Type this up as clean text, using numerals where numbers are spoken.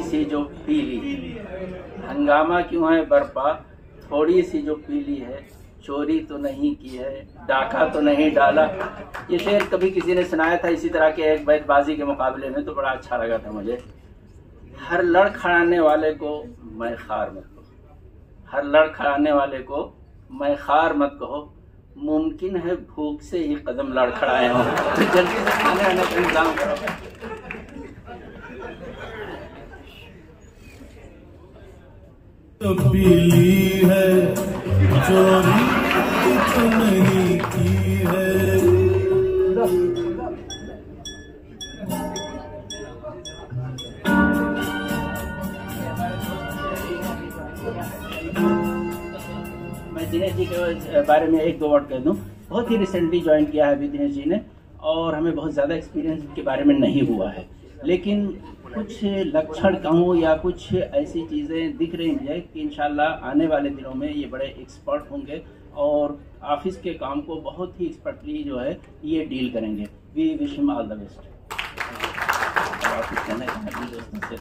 सी जो पी ली, हंगामा क्यों है बर्पा, थोड़ी सी जो पी ली है, चोरी तो नहीं की है, डाका तो नहीं डाला। ये शेर कभी किसी ने सुनाया था इसी तरह के एक बैतबाजी के मुकाबले में, तो बड़ा अच्छा लगा था मुझे। हर लड़खड़ाने वाले को मैं खार मत कहो, हर लड़खड़ाने वाले को मैं खार मत कहो, मुमकिन है भूख से ही कदम लड़खड़ाए हों। तो जल्दी से खाने आने का इंतजाम करो। जो पी ली है, चोरी तो नहीं की है, मैं दिनेश जी के बारे में एक दो वर्ड कह दूं। बहुत ही रिसेंटली ज्वाइन किया है अभी दिनेश जी ने, और हमें बहुत ज़्यादा एक्सपीरियंस के बारे में नहीं हुआ है, लेकिन कुछ लक्षण कहूँ या कुछ ऐसी चीज़ें दिख रही हैं कि इंशाल्लाह आने वाले दिनों में ये बड़े एक्सपर्ट होंगे और ऑफिस के काम को बहुत ही एक्सपर्टली जो है ये डील करेंगे। We wish him all the best.